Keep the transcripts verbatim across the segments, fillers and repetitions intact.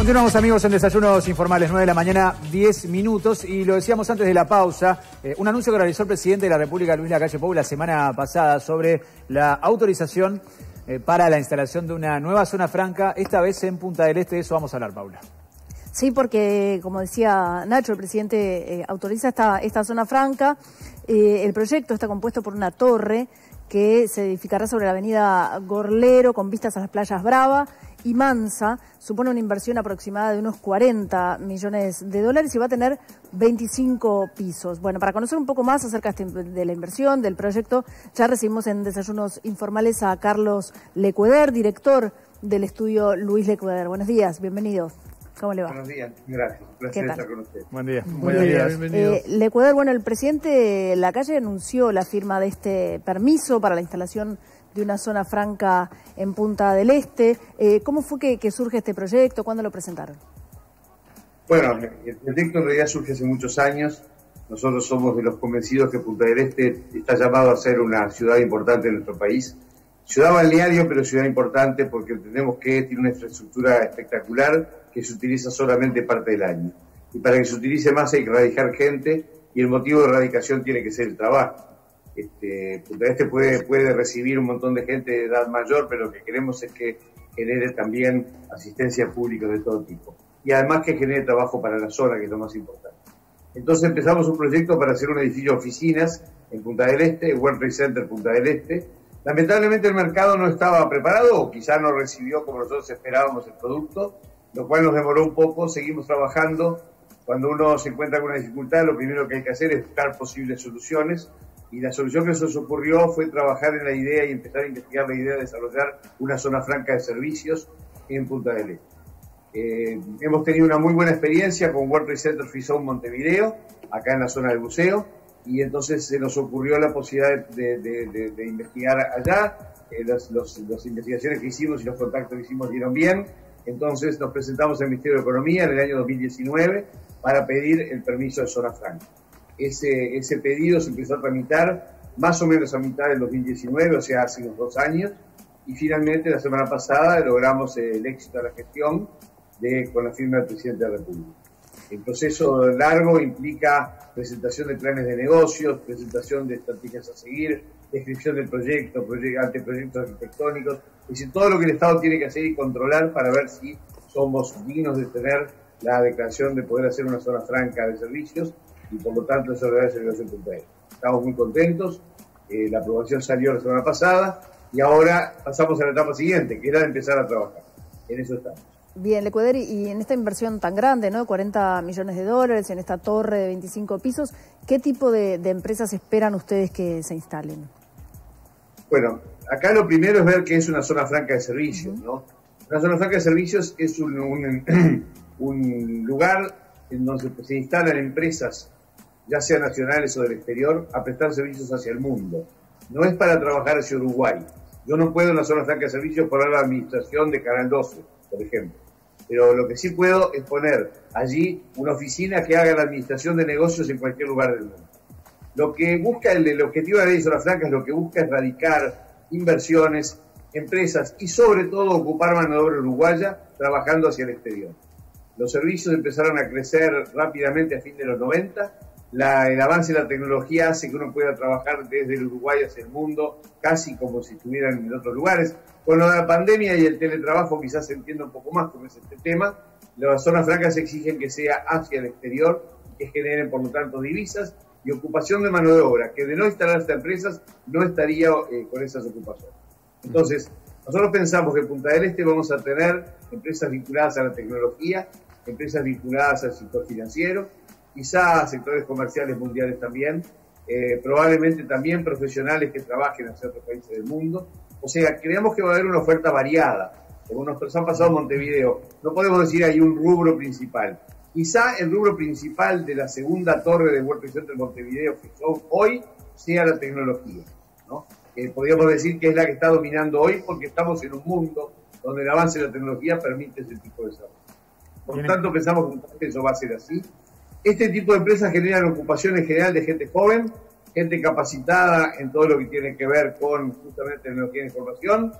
Continuamos, amigos, en Desayunos Informales, nueve de la mañana, diez minutos, y lo decíamos antes de la pausa, eh, un anuncio que realizó el presidente de la República, Luis Lacalle Pou, la semana pasada sobre la autorización eh, para la instalación de una nueva zona franca, esta vez en Punta del Este. De eso vamos a hablar, Paula. Sí, porque, como decía Nacho, el presidente eh, autoriza esta, esta zona franca. Eh, el proyecto está compuesto por una torre que se edificará sobre la avenida Gorlero, con vistas a las playas Brava y Mansa. Supone una inversión aproximada de unos cuarenta millones de dólares y va a tener veinticinco pisos. Bueno, para conocer un poco más acerca de la inversión, del proyecto, ya recibimos en Desayunos Informales a Carlos Lecueder, director del estudio Luis Lecueder. Buenos días, bienvenido. ¿Cómo le va? Buenos días, gracias. Un placer estar con usted. Buen día. Buenos días, bienvenido. Eh, Lecueder, bueno, el presidente Lacalle anunció la firma de este permiso para la instalación de una zona franca en Punta del Este. Eh, ¿Cómo fue que, que surge este proyecto? ¿Cuándo lo presentaron? Bueno, el proyecto en realidad surge hace muchos años. Nosotros somos de los convencidos que Punta del Este está llamado a ser una ciudad importante en nuestro país. Ciudad balneario, pero ciudad importante, porque entendemos que tiene una infraestructura espectacular que se utiliza solamente parte del año. Y para que se utilice más hay que erradicar gente, y el motivo de erradicación tiene que ser el trabajo. Este, Punta del Este puede, puede recibir un montón de gente de edad mayor, pero lo que queremos es que genere también asistencia pública de todo tipo. Y además que genere trabajo para la zona, que es lo más importante. Entonces empezamos un proyecto para hacer un edificio de oficinas en Punta del Este, World Trade Center Punta del Este. Lamentablemente el mercado no estaba preparado, o quizá no recibió como nosotros esperábamos el producto, lo cual nos demoró un poco. Seguimos trabajando. Cuando uno se encuentra con una dificultad, lo primero que hay que hacer es buscar posibles soluciones. Y la solución que se nos ocurrió fue trabajar en la idea y empezar a investigar la idea de desarrollar una zona franca de servicios en Punta del Este. Eh, hemos tenido una muy buena experiencia con World Trade Center Free Zone Montevideo, acá en la zona del buceo, y entonces se nos ocurrió la posibilidad de, de, de, de investigar allá. Eh, las, los, las investigaciones que hicimos y los contactos que hicimos dieron bien. Entonces nos presentamos al Ministerio de Economía en el año dos mil diecinueve para pedir el permiso de zona franca. Ese, ese pedido se empezó a tramitar más o menos a mitad del dos mil diecinueve, o sea, hace unos dos años, y finalmente la semana pasada logramos el éxito de la gestión de, con la firma del Presidente de la República. El proceso largo implica presentación de planes de negocios, presentación de estrategias a seguir, descripción del proyecto, proye- anteproyectos arquitectónicos, es decir, todo lo que el Estado tiene que hacer y controlar para ver si somos dignos de tener la declaración de poder hacer una zona franca de servicios, y por lo tanto eso debe ser el punto. Estamos muy contentos, eh, la aprobación salió la semana pasada y ahora pasamos a la etapa siguiente, que era de empezar a trabajar. En eso estamos. Bien, Lecueder, y en esta inversión tan grande, ¿no? cuarenta millones de dólares, en esta torre de veinticinco pisos, ¿qué tipo de, de empresas esperan ustedes que se instalen? Bueno, acá lo primero es ver que es una zona franca de servicios, uh-huh. ¿no? Una zona franca de servicios es un, un, un lugar en donde se instalan empresas, ya sean nacionales o del exterior, a prestar servicios hacia el mundo. No es para trabajar hacia Uruguay. Yo no puedo en la zona franca de servicios poner la administración de Canal doce, por ejemplo. Pero lo que sí puedo es poner allí una oficina que haga la administración de negocios en cualquier lugar del mundo. Lo que busca el, el objetivo de la ley de zona franca es lo que busca es radicar inversiones, empresas y sobre todo ocupar mano de obra uruguaya trabajando hacia el exterior. Los servicios empezaron a crecer rápidamente a fin de los noventa. La, el avance de la tecnología hace que uno pueda trabajar desde el Uruguay hacia el mundo, casi como si estuvieran en otros lugares. Con lo de la pandemia y el teletrabajo quizás se entienda un poco más cómo es este tema. Las zonas francas exigen que sea hacia el exterior, que generen por lo tanto divisas y ocupación de mano de obra, que de no instalarse empresas no estaría eh, con esas ocupaciones. Entonces, nosotros pensamos que en Punta del Este vamos a tener empresas vinculadas a la tecnología, empresas vinculadas al sector financiero, quizá sectores comerciales mundiales también, eh, probablemente también profesionales que trabajen hacia otros países del mundo. O sea, creemos que va a haber una oferta variada, como nos han pasado en Montevideo. No podemos decir hay un rubro principal. Quizá el rubro principal de la segunda torre de World Trade Center Montevideo que son hoy sea la tecnología, ¿no? Eh, podríamos decir que es la que está dominando hoy porque estamos en un mundo donde el avance de la tecnología permite ese tipo de desarrollo. Por lo tanto, pensamos que eso va a ser así. Este tipo de empresas generan ocupación en general de gente joven, gente capacitada en todo lo que tiene que ver con justamente tecnología de información,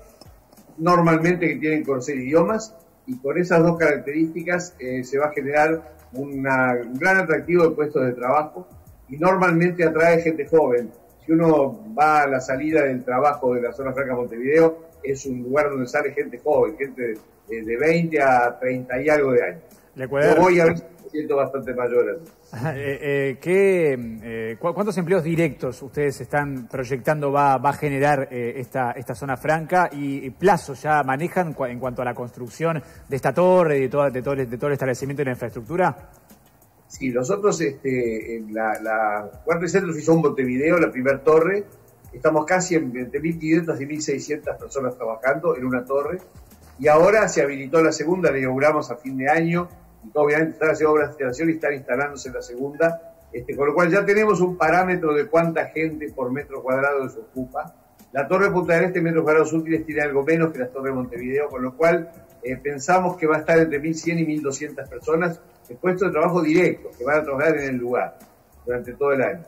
normalmente que tienen que conocer idiomas, y con esas dos características eh, se va a generar una, un gran atractivo de puestos de trabajo y normalmente atrae gente joven. Si uno va a la salida del trabajo de la zona franca de Montevideo, es un lugar donde sale gente joven, gente de, de veinte a treinta y algo de años. Lecueder, yo voy a ver si me siento bastante mayor. Eh, eh, ¿qué, eh, cu ¿Cuántos empleos directos ustedes están proyectando va, va a generar eh, esta, esta zona franca? ¿Y, y plazos ya manejan cu en cuanto a la construcción de esta torre y de todo, de todo, de todo el establecimiento y la infraestructura? Sí, nosotros, este, en la, la World Trade Center Free Zone Montevideo, la primera torre, estamos casi en entre mil quinientas y mil seiscientas personas trabajando en una torre. Y ahora se habilitó la segunda, la inauguramos a fin de año, y obviamente están haciendo obras de instalación y están instalándose en la segunda, este, con lo cual ya tenemos un parámetro de cuánta gente por metro cuadrado se ocupa. La torre de Punta del Este, metros cuadrados útiles, tiene algo menos que la torre de Montevideo, con lo cual eh, pensamos que va a estar entre mil cien y mil doscientas personas de puestos de trabajo directos, que van a trabajar en el lugar durante todo el año,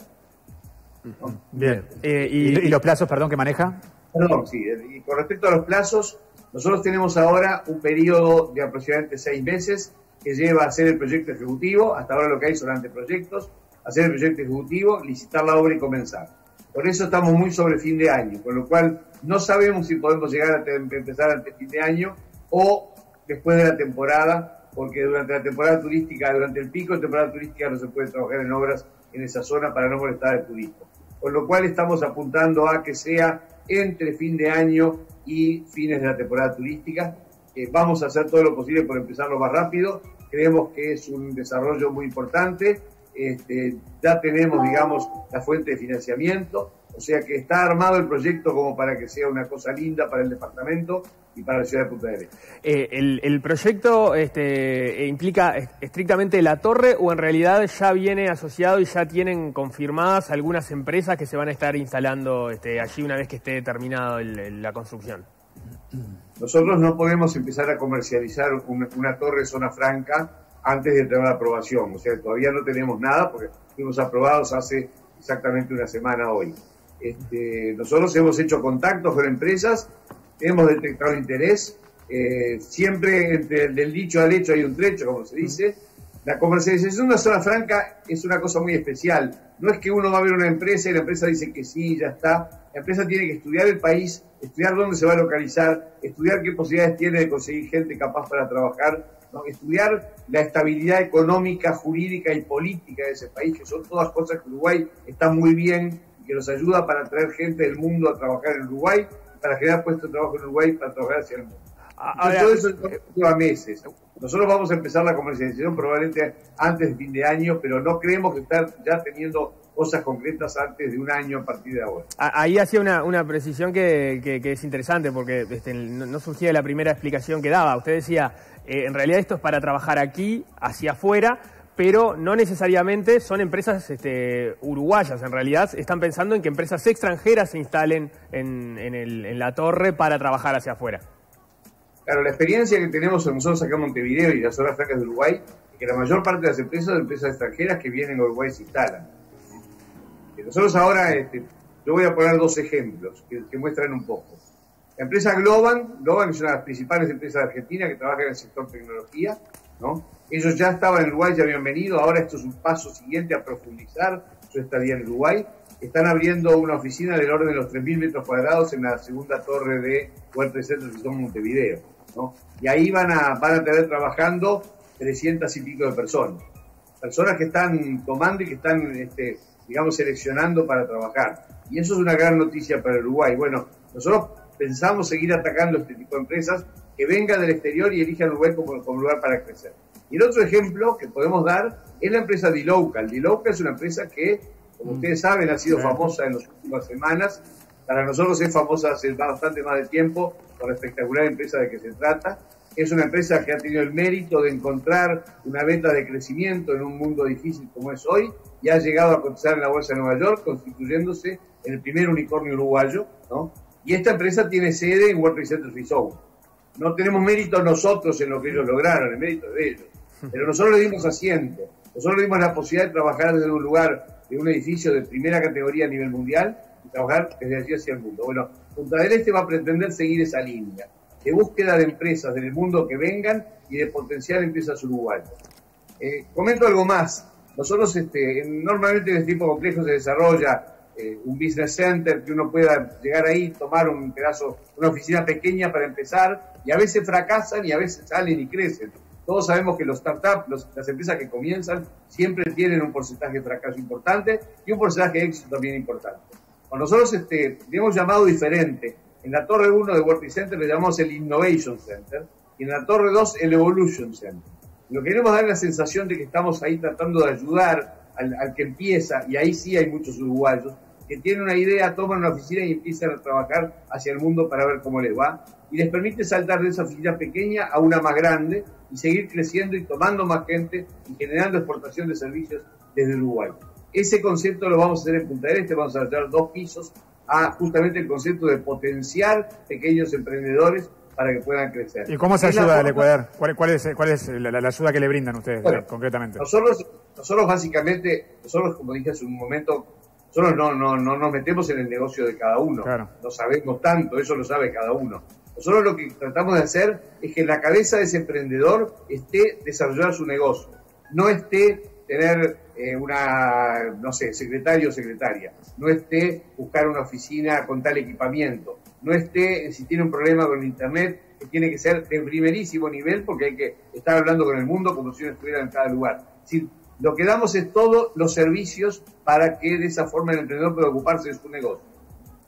¿no? Bien. Eh, y, ¿Y los plazos, perdón, que maneja? Perdón, sí. Y con respecto a los plazos, nosotros tenemos ahora un periodo de aproximadamente seis meses que lleva a hacer el proyecto ejecutivo. Hasta ahora lo que hay son anteproyectos, hacer el proyecto ejecutivo, licitar la obra y comenzar. Por eso estamos muy sobre fin de año, con lo cual no sabemos si podemos llegar a empezar antes fin de año o después de la temporada, porque durante la temporada turística, durante el pico de temporada turística no se puede trabajar en obras en esa zona para no molestar al turista. Con lo cual estamos apuntando a que sea entre fin de año y fines de la temporada turística. Eh, vamos a hacer todo lo posible por empezarlo más rápido. Creemos que es un desarrollo muy importante. Este, ya tenemos, digamos, la fuente de financiamiento, o sea que está armado el proyecto como para que sea una cosa linda para el departamento y para la ciudad de Punta del Este. Eh, el, el proyecto este, implica estrictamente la torre, ¿o en realidad ya viene asociado y ya tienen confirmadas algunas empresas que se van a estar instalando este, allí una vez que esté terminada la construcción? Nosotros no podemos empezar a comercializar una, una torre zona franca antes de tener la aprobación, o sea, todavía no tenemos nada porque fuimos aprobados hace exactamente una semana hoy. Este, nosotros hemos hecho contactos con empresas, hemos detectado interés, eh, siempre entre el del dicho al hecho hay un trecho, como se dice. La comercialización de una zona franca es una cosa muy especial, no es que uno va a ver una empresa y la empresa dice que sí, ya está. La empresa tiene que estudiar el país, estudiar dónde se va a localizar, estudiar qué posibilidades tiene de conseguir gente capaz para trabajar, ¿no? Estudiar la estabilidad económica, jurídica y política de ese país, que son todas cosas que Uruguay está muy bien y que nos ayuda para traer gente del mundo a trabajar en Uruguay, para generar puestos de trabajo en Uruguay, para trabajar hacia el mundo. Ahora, todo eso lleva meses. Nosotros vamos a empezar la comercialización probablemente antes de fin de año, pero no creemos que estar ya teniendo cosas concretas antes de un año a partir de ahora. Ahí hacía una, una precisión que, que, que es interesante, porque este, no, no surgía de la primera explicación que daba. Usted decía, eh, en realidad esto es para trabajar aquí, hacia afuera, pero no necesariamente son empresas este, uruguayas. En realidad están pensando en que empresas extranjeras se instalen en, en, el, en la torre para trabajar hacia afuera. Claro, la experiencia que tenemos nosotros acá en Montevideo y las zonas francas de Uruguay es que la mayor parte de las empresas son empresas extranjeras que vienen a Uruguay y se instalan. Nosotros ahora, este, yo voy a poner dos ejemplos que, que muestran un poco. La empresa Globant, Globant es una de las principales empresas de Argentina que trabaja en el sector tecnología, ¿no? Ellos ya estaban en Uruguay, ya habían venido, ahora esto es un paso siguiente a profundizar su estadía en Uruguay. Están abriendo una oficina del orden de los tres mil metros cuadrados en la segunda torre de World Trade Center Free Zone Montevideo, ¿no? Y ahí van a, van a tener trabajando trescientas y pico de personas. Personas que están tomando y que están... Este, digamos, seleccionando para trabajar. Y eso es una gran noticia para Uruguay. Bueno, nosotros pensamos seguir atacando este tipo de empresas que vengan del exterior y elijan Uruguay como, como lugar para crecer. Y el otro ejemplo que podemos dar es la empresa D-Local. D-Local es una empresa que, como ustedes saben, ha sido famosa en las últimas semanas. Para nosotros es famosa hace bastante más de tiempo por la espectacular empresa de que se trata. Es una empresa que ha tenido el mérito de encontrar una veta de crecimiento en un mundo difícil como es hoy y ha llegado a cotizar en la Bolsa de Nueva York, constituyéndose en el primer unicornio uruguayo, ¿no? Y esta empresa tiene sede en World Trade Center Free Zone. No tenemos mérito nosotros en lo que ellos lograron, el mérito de ellos. Pero nosotros le dimos asiento, nosotros le dimos la posibilidad de trabajar desde un lugar, de un edificio de primera categoría a nivel mundial y trabajar desde allí hacia el mundo. Bueno, Punta del Este va a pretender seguir esa línea. de búsqueda de empresas del mundo que vengan y de potenciar empresas uruguayas. Eh, comento algo más. Nosotros, este, normalmente en este tipo de complejos se desarrolla eh, un business center, que uno pueda llegar ahí, tomar un pedazo, una oficina pequeña para empezar, y a veces fracasan y a veces salen y crecen. Todos sabemos que los startups, los, las empresas que comienzan, siempre tienen un porcentaje de fracaso importante y un porcentaje de éxito también importante. Bueno, nosotros este, le hemos llamado diferente. En la Torre uno de World Trade Center le llamamos el Innovation Center y en la Torre dos el Evolution Center. Lo que queremos dar es la sensación de que estamos ahí tratando de ayudar al, al que empieza, y ahí sí hay muchos uruguayos que tienen una idea, toman una oficina y empiezan a trabajar hacia el mundo para ver cómo les va, y les permite saltar de esa oficina pequeña a una más grande y seguir creciendo y tomando más gente y generando exportación de servicios desde Uruguay. Ese concepto lo vamos a hacer en Punta del Este, vamos a hacer dos pisos a justamente el concepto de potenciar pequeños emprendedores para que puedan crecer. ¿Y cómo se ayuda al Ecuador? ¿Cuál, cuál es, cuál es la, la ayuda que le brindan ustedes, bueno, concretamente? Nosotros, nosotros básicamente, nosotros como dije hace un momento, nosotros no, no, no nos metemos en el negocio de cada uno, claro. No sabemos tanto, eso lo sabe cada uno. Nosotros lo que tratamos de hacer es que en la cabeza de ese emprendedor esté desarrollar su negocio, no esté tener eh, una, no sé, secretario o secretaria, no esté buscar una oficina con tal equipamiento, no esté, si tiene un problema con internet, que tiene que ser de primerísimo nivel porque hay que estar hablando con el mundo como si uno estuviera en cada lugar. Es decir, lo que damos es todos los servicios para que de esa forma el emprendedor pueda ocuparse de su negocio,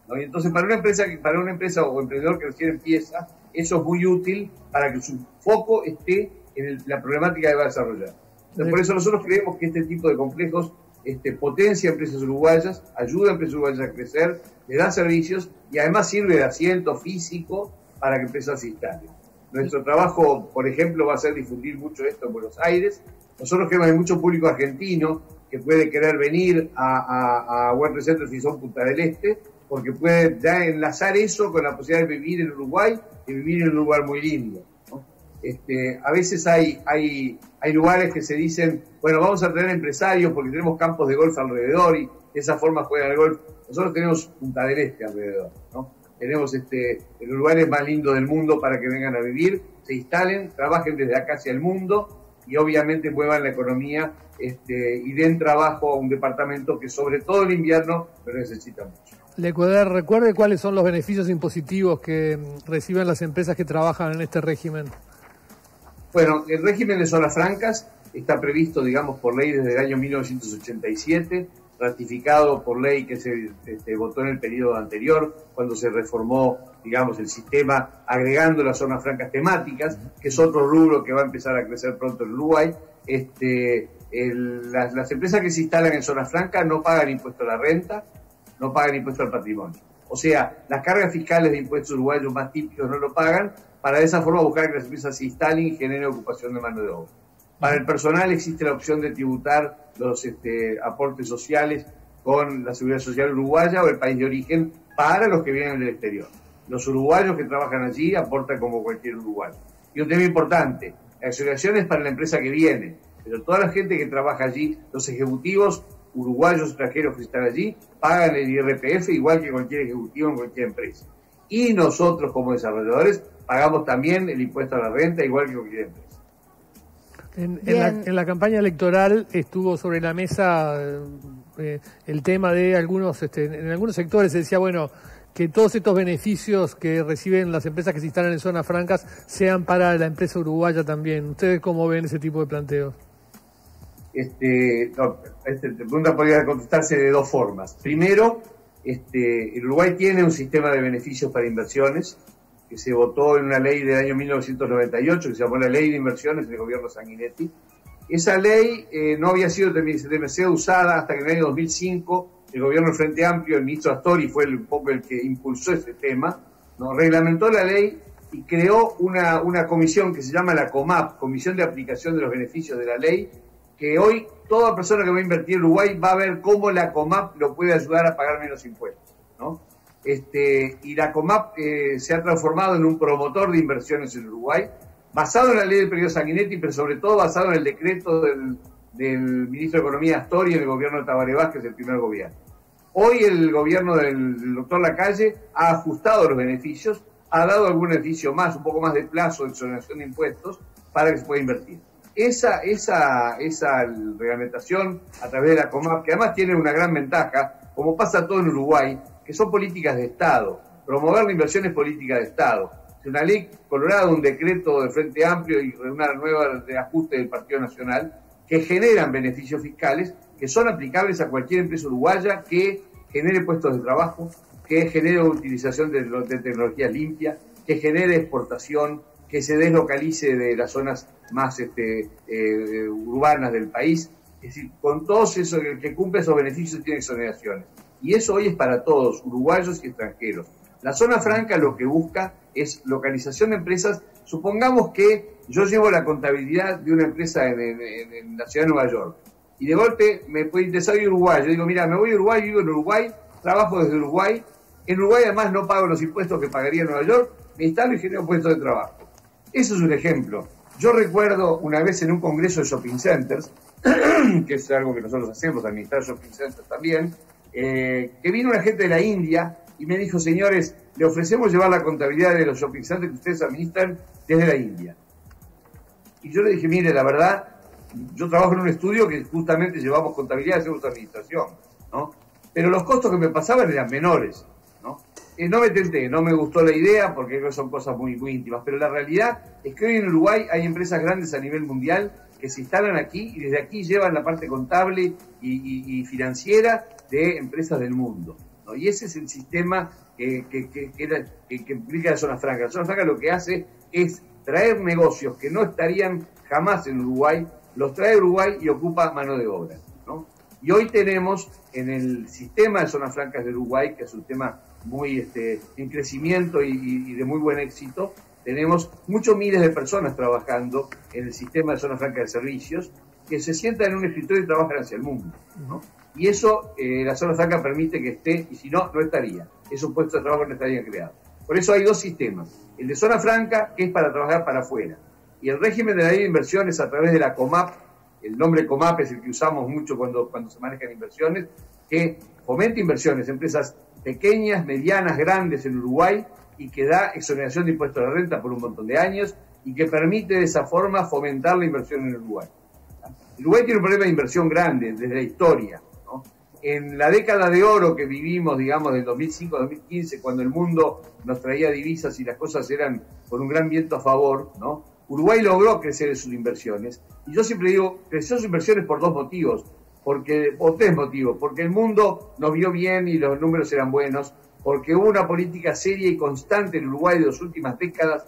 ¿no? Y entonces para una empresa para una empresa o emprendedor que recién empieza, eso es muy útil para que su foco esté en el, la problemática que va a desarrollar. Entonces, por eso nosotros creemos que este tipo de complejos este, potencia empresas uruguayas, ayuda a empresas uruguayas a crecer, le da servicios y además sirve de asiento físico para que empresas se instalen. Nuestro trabajo, por ejemplo, va a ser difundir mucho esto en Buenos Aires. Nosotros creemos que hay mucho público argentino que puede querer venir a, a, a World Trade Center Free Zone Punta del Este, porque puede ya enlazar eso con la posibilidad de vivir en Uruguay y vivir en un lugar muy lindo, ¿no? Este, a veces hay, hay, hay lugares que se dicen, bueno, vamos a tener empresarios porque tenemos campos de golf alrededor y de esa forma juegan al golf. Nosotros tenemos Punta del Este alrededor, ¿no? Tenemos este, el lugar más lindo del mundo para que vengan a vivir, se instalen, trabajen desde acá hacia el mundo y obviamente muevan la economía este, y den trabajo a un departamento que sobre todo en invierno lo necesita mucho. Lecueder, recuerde cuáles son los beneficios impositivos que reciben las empresas que trabajan en este régimen. Bueno, el régimen de zonas francas está previsto, digamos, por ley desde el año mil novecientos ochenta y siete, ratificado por ley que se este, votó en el periodo anterior, cuando se reformó, digamos, el sistema agregando las zonas francas temáticas, que es otro rubro que va a empezar a crecer pronto en Uruguay. Este, el, las, las empresas que se instalan en zonas francas no pagan impuesto a la renta, no pagan impuesto al patrimonio. O sea, las cargas fiscales de impuestos uruguayos más típicos no lo pagan, para de esa forma buscar que las empresas se instalen y generen ocupación de mano de obra. Para el personal existe la opción de tributar los este, aportes sociales con la seguridad social uruguaya o el país de origen para los que vienen del exterior. Los uruguayos que trabajan allí aportan como cualquier uruguayo. Y un tema importante, la exoneración es para la empresa que viene, pero toda la gente que trabaja allí, los ejecutivos uruguayos extranjeros que están allí, pagan el I R P F igual que cualquier ejecutivo en cualquier empresa. Y nosotros como desarrolladores pagamos también el impuesto a la renta igual que cualquier empresa. En, en, la, en la campaña electoral estuvo sobre la mesa eh, el tema de algunos, este, en algunos sectores se decía, bueno, que todos estos beneficios que reciben las empresas que se instalan en zonas francas sean para la empresa uruguaya también. ¿Ustedes cómo ven ese tipo de planteos? Este, no, esta pregunta podría contestarse de dos formas. Primero, este, el Uruguay tiene un sistema de beneficios para inversiones que se votó en una ley del año mil novecientos noventa y ocho que se llamó la Ley de Inversiones del gobierno Sanguinetti. Esa ley eh, no había sido demasiado usada hasta que en el año dos mil cinco el gobierno del Frente Amplio, el ministro Astori, fue el, un poco el que impulsó ese tema, ¿no? Reglamentó la ley y creó una, una comisión que se llama la COMAP, Comisión de Aplicación de los Beneficios de la Ley, que hoy toda persona que va a invertir en Uruguay va a ver cómo la COMAP lo puede ayudar a pagar menos impuestos, ¿no? Este, y la COMAP eh, se ha transformado en un promotor de inversiones en Uruguay, basado en la ley del periodo Sanguinetti, pero sobre todo basado en el decreto del, del ministro de Economía Astori y en el gobierno de Tabaré Vázquez, el primer gobierno. Hoy el gobierno del doctor Lacalle ha ajustado los beneficios ha dado algún edificio más, un poco más de plazo de exoneración de impuestos para que se pueda invertir. Esa, esa, esa reglamentación a través de la COMAP, que además tiene una gran ventaja, como pasa todo en Uruguay, que son políticas de Estado. Promover la inversión es política de Estado. Es una ley colorada, un decreto de Frente Amplio y una nueva de ajuste del Partido Nacional, que generan beneficios fiscales que son aplicables a cualquier empresa uruguaya que genere puestos de trabajo, que genere utilización de, de tecnología limpia, que genere exportación, que se deslocalice de las zonas más este, eh, urbanas del país. Es decir, con todo eso, el que cumple esos beneficios tiene exoneraciones. Y eso hoy es para todos, uruguayos y extranjeros. La zona franca lo que busca es localización de empresas. Supongamos que yo llevo la contabilidad de una empresa en, en, en la ciudad de Nueva York y de golpe me puede interesar ir a Uruguay. Yo digo, mira, me voy a Uruguay, vivo en Uruguay, trabajo desde Uruguay. En Uruguay además no pago los impuestos que pagaría en Nueva York, me instalo y genero puestos de trabajo. Eso es un ejemplo. Yo recuerdo una vez en un congreso de shopping centers, que es algo que nosotros hacemos, administrar shopping centers también, eh, que vino una gente de la India y me dijo, señores, le ofrecemos llevar la contabilidad de los shopping centers que ustedes administran desde la India. Y yo le dije, mire, la verdad, yo trabajo en un estudio que justamente llevamos contabilidad y hacemos administración, ¿no? Pero los costos que me pasaban eran menores, ¿no? Eh, no me tenté, no me gustó la idea porque son cosas muy, muy íntimas, pero la realidad es que hoy en Uruguay hay empresas grandes a nivel mundial que se instalan aquí y desde aquí llevan la parte contable y, y, y financiera de empresas del mundo, ¿no? Y ese es el sistema que, que, que, que, era, que, que implica la zona franca. La zona franca lo que hace es traer negocios que no estarían jamás en Uruguay, los trae a Uruguay y ocupa mano de obra, ¿no? Y hoy tenemos en el sistema de zonas francas de Uruguay, que es un tema muy este, en crecimiento y, y de muy buen éxito, tenemos muchos miles de personas trabajando en el sistema de zonas francas de servicios, que se sientan en un escritorio y trabajan hacia el mundo, ¿no? Y eso, eh, la zona franca permite que esté, y si no, no estaría. Esos puestos de trabajo no estarían creados. Por eso hay dos sistemas. El de zona franca, que es para trabajar para afuera, y el régimen de la ley de inversiones a través de la COMAP, el nombre COMAP es el que usamos mucho cuando, cuando se manejan inversiones, que fomenta inversiones, empresas pequeñas, medianas, grandes en Uruguay, y que da exoneración de impuestos a la renta por un montón de años, y que permite de esa forma fomentar la inversión en Uruguay. Uruguay tiene un problema de inversión grande desde la historia, ¿no? En la década de oro que vivimos, digamos, del dos mil cinco a dos mil quince, cuando el mundo nos traía divisas y las cosas eran con un gran viento a favor, ¿no? Uruguay logró crecer en sus inversiones. Y yo siempre digo, creció sus inversiones por dos motivos, porque, o tres motivos. Porque el mundo nos vio bien y los números eran buenos, porque hubo una política seria y constante en Uruguay de las últimas décadas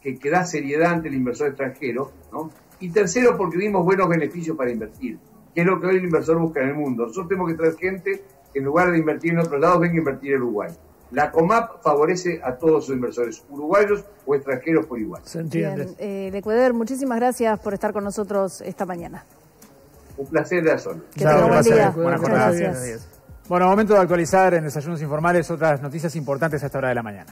que, que da seriedad ante el inversor extranjero, ¿no? Y tercero, porque dimos buenos beneficios para invertir, que es lo que hoy el inversor busca en el mundo. Nosotros tenemos que traer gente que en lugar de invertir en otros lados, venga a invertir en Uruguay. La COMAP favorece a todos sus inversores, uruguayos o extranjeros por igual. ¿Se entiende? Bien, eh, Lecueder, muchísimas gracias por estar con nosotros esta mañana. Un placer de hacerlo. Que tenga buen día. Buenas jornadas. Gracias. Bueno, momento de actualizar en Desayunos Informales otras noticias importantes a esta hora de la mañana.